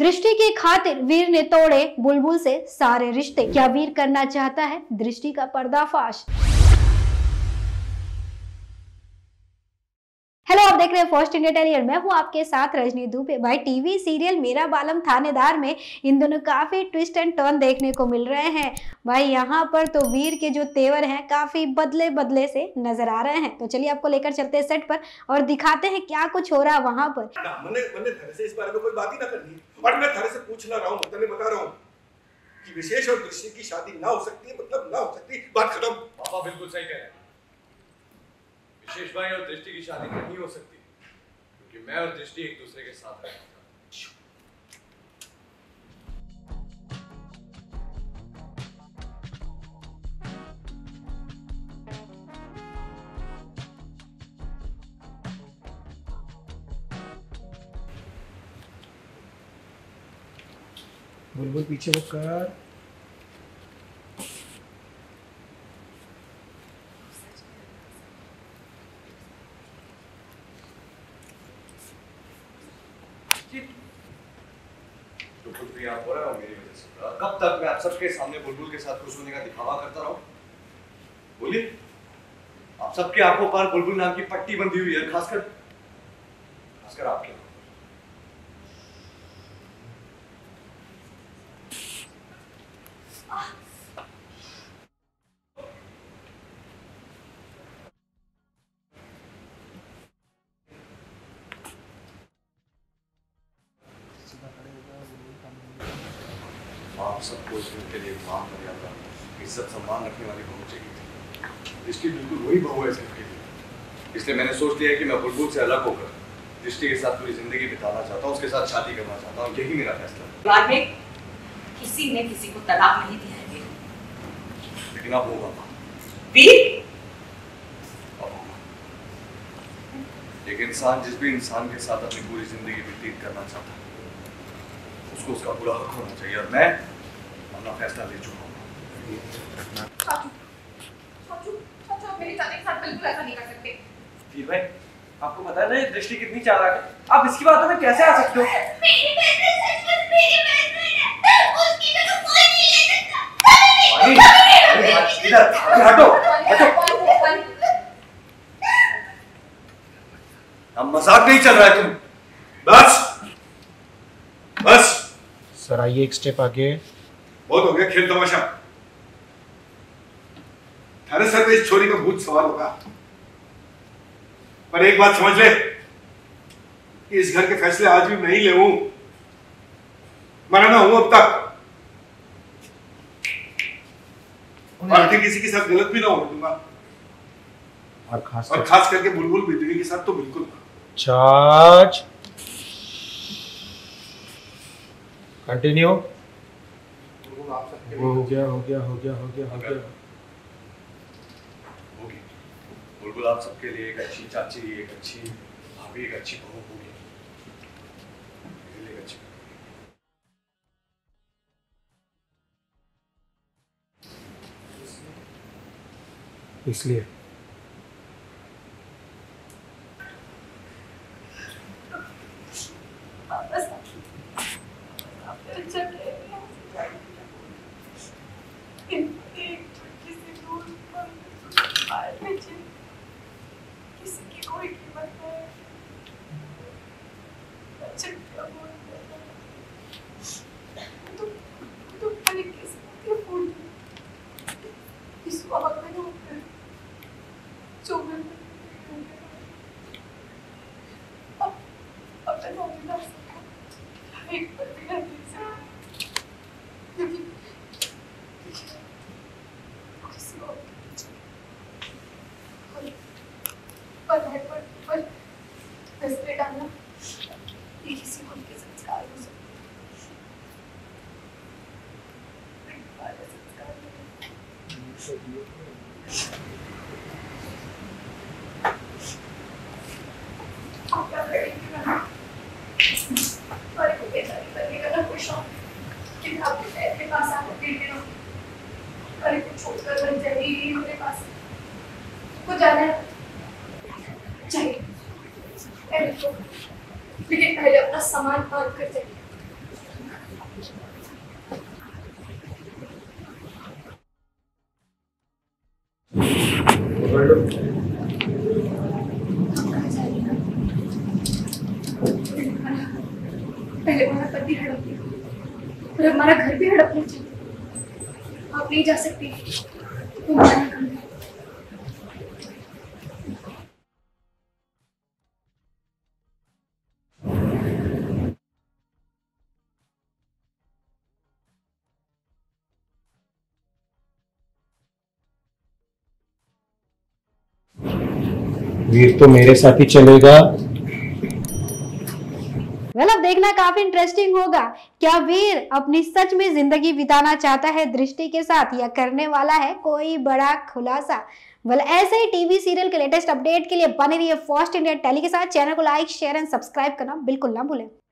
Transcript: दृष्टि की खातिर वीर ने तोड़े बुलबुल से सारे रिश्ते। क्या वीर करना चाहता है दृष्टि का पर्दाफाश? हेलो, आप देख रहे हैं फर्स्ट इंडिया टेलीविजन। मैं हूं आपके साथ रजनी दुबे। भाई टीवी सीरियल मेरा बालम थानेदार में इन दोनों काफ़ी ट्विस्ट एंड टर्न देखने को मिल रहे हैं। भाई यहां पर तो वीर के जो तेवर हैं काफ़ी बदले बदले से नजर आ रहे हैं। तो चलिए आपको लेकर चलते हैं सेट पर और दिखाते हैं क्या कुछ हो रहा वहां पर। मैंने धर से इस बारे में कोई बात ही ना करनी और मैं धर से पूछ ना रहा हूं, मतलब बता रहा हूं कि विशेष और दृष्टि की शादी ना हो सकती है, मतलब ना हो सकती। बात खत्म। पापा बिल्कुल सही कह रहे हैं, विशेष भाई और दृष्टि की शादी नहीं हो सकती क्योंकि मैं और दृष्टि एक दूसरे के साथ रहना चाहते हैं। बुलबुल पीछे वो कर हो रहा है मेरी वजह से। कब तक मैं आप सबके सामने बुलबुल के साथ खुश होने का दिखावा करता रहूं? बोलिए, आप सबके आंखों पर बुलबुल नाम की पट्टी बंधी हुई है, खासकर आपके। आप सबको के लिए मान मर्यादा इज्जत सम्मान रखने वाली बहू चाहिए। दृष्टि बिल्कुल वही बहू है इसके लिए, इसलिए मैंने सोच लिया कि मैं बुलबुल से अलग होकर दृष्टि के साथ पूरी जिंदगी बिताना चाहता हूँ, उसके साथ शादी करना चाहता हूँ। यही मेरा फैसला। बाद में किसी ने किसी को तलाक नहीं दिया है, लेकिन अब होगा। एक इंसान, जिस भी इंसान के साथ अपनी पूरी जिंदगी व्यतीत करना चाहता है, उसको उसका पूरा हक होना चाहिए और मैं अपना फैसला ले चुका हूँ। मेरे चाचा के साथ बिल्कुल ऐसा नहीं कर सकते। वीर भाई, आपको पता है ना ये दृष्टि कितनी चालाक है, आप इसकी बातों में कैसे आ सकते हो? मेरी बहन सच में मेरी बहन है, उसकी जगह कोई नहीं ले सकता। अरे हटो हटो, अब मजाक नहीं चल रहा है। तुम बस बस सर, आइए एक स्टेप आगे। बहुत हो गया खेल तमाशा। थाने सर पे इस छोरी का भूत सवार होगा, पर एक बात समझ ले कि इस घर के फैसले आज भी मैं ही ले हूं, मना ना हूं अब तक। और किसी के साथ गलत भी ना होने दूंगा, और खास करके बुलबुल बिजली के साथ तो बिल्कुल। Charge continue. हो गया। ओके, बिल्कुल आप सबके लिए एक अच्छी चाची, एक अच्छी भाभी, एक अच्छी बहू होगी। इसलिए लेकिन पहले अपना सामान पार कर जाइए। पहले हमारा पति हड़प लिया और हमारा घर भी हड़पना चाहिए। आप नहीं जा सकती, तुम जाना कम है। वीर तो मेरे साथ ही चलेगा। वेल अब देखना काफी इंटरेस्टिंग होगा, क्या वीर अपनी सच में जिंदगी बिताना चाहता है दृष्टि के साथ या करने वाला है कोई बड़ा खुलासा। वेल ऐसे ही टीवी सीरियल के लेटेस्ट अपडेट के लिए बने रहिए फर्स्ट इंडिया टेली के साथ। चैनल को लाइक शेयर एंड सब्सक्राइब करना बिल्कुल ना भूलें।